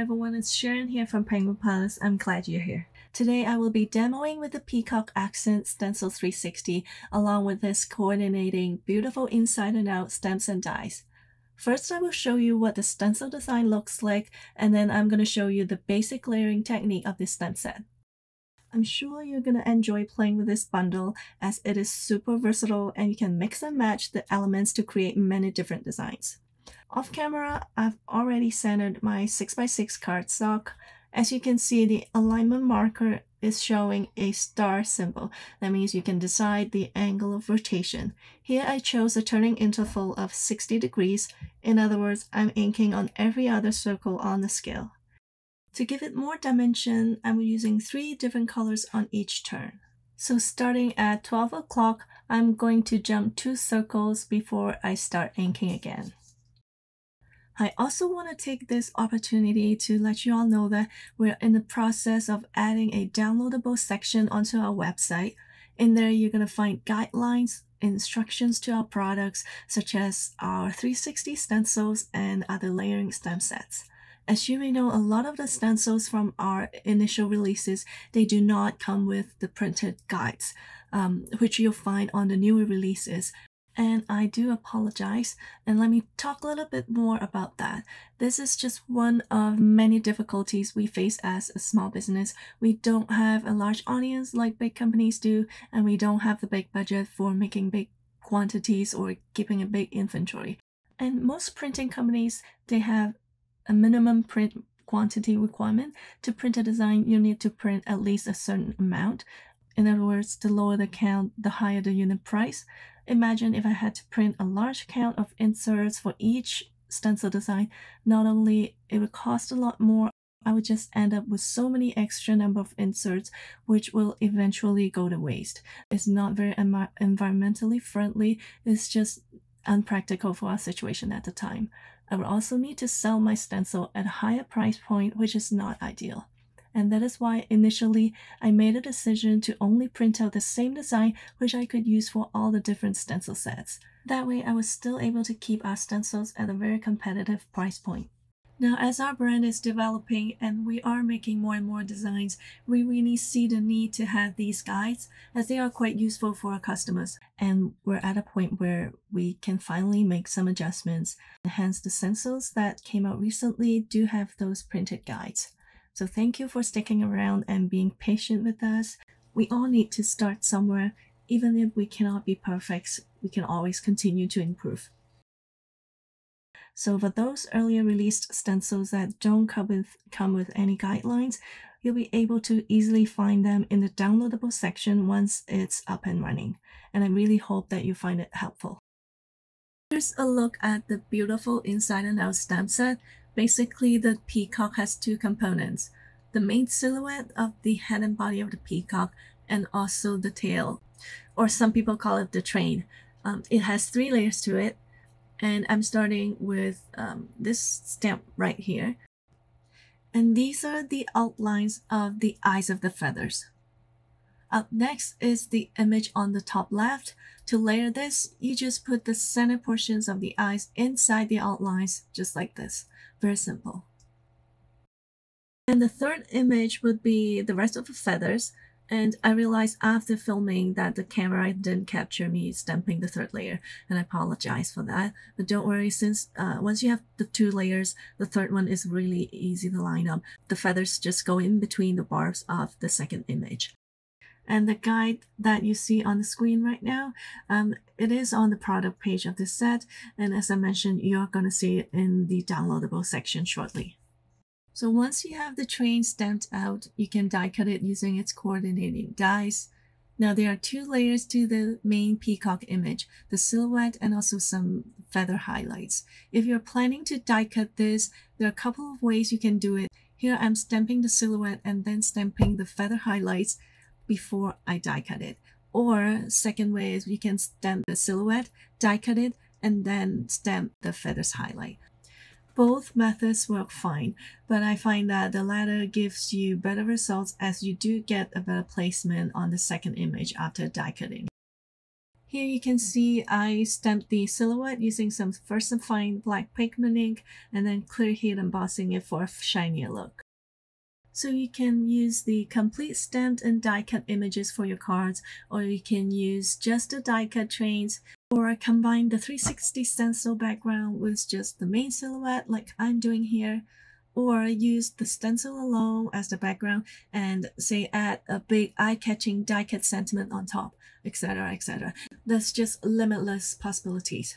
everyone, it's Sharon here from Penguin Palace. I'm glad you're here. Today I will be demoing with the Peacock Accents Stencils 360 along with this coordinating Beautiful Inside and Out stamps and dies. First I will show you what the stencil design looks like, and then I'm going to show you the basic layering technique of this stamp set. I'm sure you're going to enjoy playing with this bundle as it is super versatile and you can mix and match the elements to create many different designs. Off camera, I've already centered my 6x6 cardstock. As you can see, the alignment marker is showing a star symbol. That means you can decide the angle of rotation. Here I chose a turning interval of 60 degrees. In other words, I'm inking on every other circle on the scale. To give it more dimension, I'm using 3 different colors on each turn. So starting at 12 o'clock, I'm going to jump 2 circles before I start inking again. I also want to take this opportunity to let you all know that we're in the process of adding a downloadable section onto our website. In there, you're going to find guidelines, instructions to our products, such as our 360 stencils and other layering stamp sets. As you may know, a lot of the stencils from our initial releases, they do not come with the printed guides, which you'll find on the newer releases. And I do apologize, and let me talk a little bit more about that. This is just one of many difficulties we face as a small business. We don't have a large audience like big companies do, and we don't have the big budget for making big quantities or keeping a big inventory. And most printing companies, they have a minimum print quantity requirement. To print a design, you need to print at least a certain amount. In other words, the lower the count, the higher the unit price. Imagine if I had to print a large count of inserts for each stencil design. Not only it would cost a lot more, I would just end up with so many extra number of inserts, which will eventually go to waste. It's not very environmentally friendly. It's just unpractical for our situation at the time. I would also need to sell my stencil at a higher price point, which is not ideal. And that is why initially I made a decision to only print out the same design, which I could use for all the different stencil sets. That way I was still able to keep our stencils at a very competitive price point. Now, as our brand is developing and we are making more and more designs, we really see the need to have these guides as they are quite useful for our customers. And we're at a point where we can finally make some adjustments. Hence, the stencils that came out recently do have those printed guides. So thank you for sticking around and being patient with us. We all need to start somewhere. Even if we cannot be perfect, we can always continue to improve. So for those earlier released stencils that don't come with any guidelines, you'll be able to easily find them in the downloadable section once it's up and running. And I really hope that you find it helpful. Here's a look at the Beautiful Inside and Out stamp set. Basically, the peacock has 2 components: the main silhouette of the head and body of the peacock, and also the tail, or some people call it the train. It has 3 layers to it, and I'm starting with this stamp right here. And these are the outlines of the eyes of the feathers. Up next is the image on the top left. To layer this, you just put the center portions of the eyes inside the outlines, just like this. Very simple. And the third image would be the rest of the feathers. And I realized after filming that the camera didn't capture me stamping the third layer, and I apologize for that. But don't worry, since once you have the 2 layers, the third one is really easy to line up. The feathers just go in between the bars of the second image. And the guide that you see on the screen right now, it is on the product page of this set. And as I mentioned, you're going to see it in the downloadable section shortly. So once you have the train stamped out, you can die cut it using its coordinating dies. Now, there are 2 layers to the main peacock image, the silhouette and also some feather highlights. If you're planning to die cut this, there are a couple of ways you can do it. Here I'm stamping the silhouette and then stamping the feather highlights before I die cut it. Or second way is you can stamp the silhouette, die cut it, and then stamp the feathers highlight. Both methods work fine, but I find that the latter gives you better results as you do get a better placement on the second image after die cutting. Here you can see I stamped the silhouette using some VersaFine black pigment ink and then clear heat embossing it for a shinier look. So you can use the complete stamped and die-cut images for your cards, or you can use just the die-cut trains, or combine the 360 stencil background with just the main silhouette like I'm doing here, or use the stencil alone as the background and say add a big eye-catching die-cut sentiment on top, etc, etc. That's just limitless possibilities.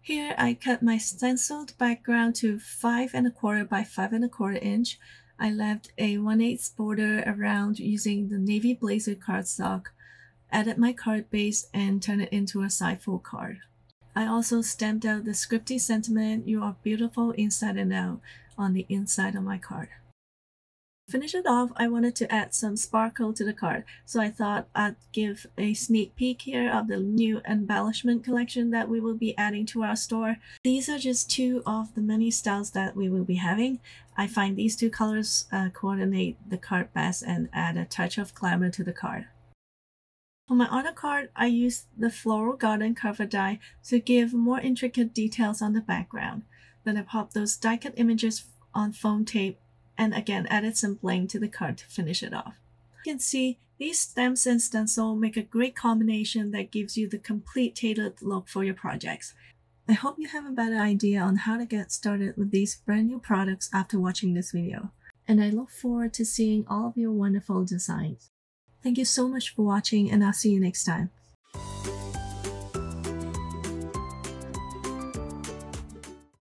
Here I cut my stenciled background to 5¼ by 5¼ inch. I left a 1/8 border around using the navy blazer cardstock, added my card base and turned it into a side fold card. I also stamped out the scripty sentiment, "You are beautiful inside and out," on the inside of my card. Finish it off, I wanted to add some sparkle to the card, so I thought I'd give a sneak peek here of the new embellishment collection that we will be adding to our store. These are just two of the many styles that we will be having. I find these two colors coordinate the card best and add a touch of glamour to the card. On my other card, I used the floral garden cover die to give more intricate details on the background. Then I popped those die-cut images on foam tape and again added some bling to the card to finish it off. You can see these stamps and stencil make a great combination that gives you the complete tailored look for your projects. I hope you have a better idea on how to get started with these brand new products after watching this video, and I look forward to seeing all of your wonderful designs. Thank you so much for watching, and I'll see you next time.